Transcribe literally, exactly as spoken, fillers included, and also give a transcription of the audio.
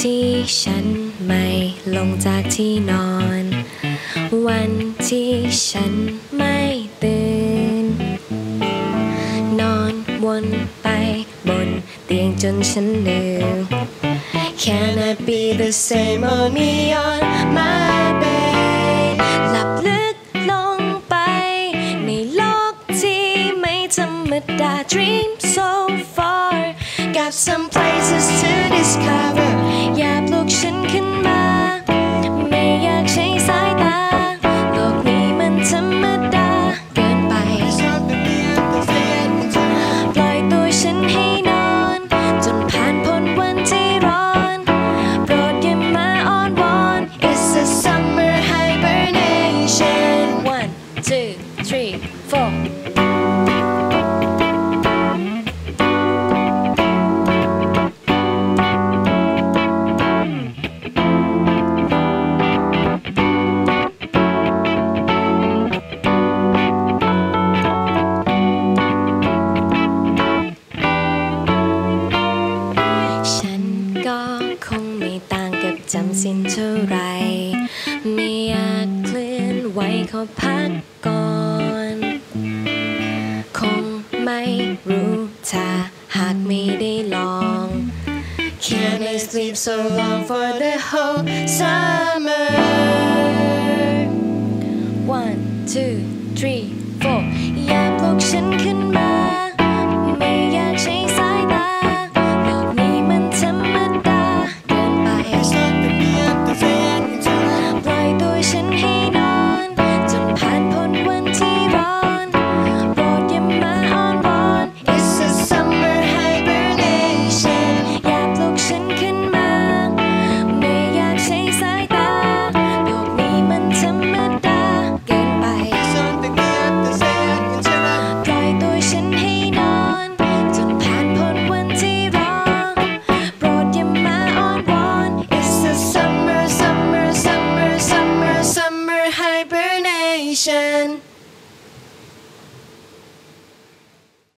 ที่ฉันไม่ลงจากที่นอนวันที่ฉันไม่ตื่นนอนวนไปบนเตียงจนฉันลืม Can I be the same old me on my bed หลับลึกลงไปในโลกที่ไม่ธรรมดา Dream so far Got some places to discover อย่าปลุกฉันขึ้นมาไม่อยากใช้สายตาโลกนี้มันธรรมดาเกินไปปล่อยตัวฉันให้นอนจนผ่านพ้นวันที่ร้อนโปรดอย่ามาอ้อนวอน It's a summer hibernation One, two, three, fourคงไม่ต่างกับจำสิ้นเท่าไรไม่อยากเคลื่อนไหวขอพักก่อนคงไม่รู้ถ้าหากไม่ได้ลอง Can I sleep so long for the whole summer One, two, three, four อยากปลุกฉันขึ้นมาไม่อยากใช้สายตาHibernation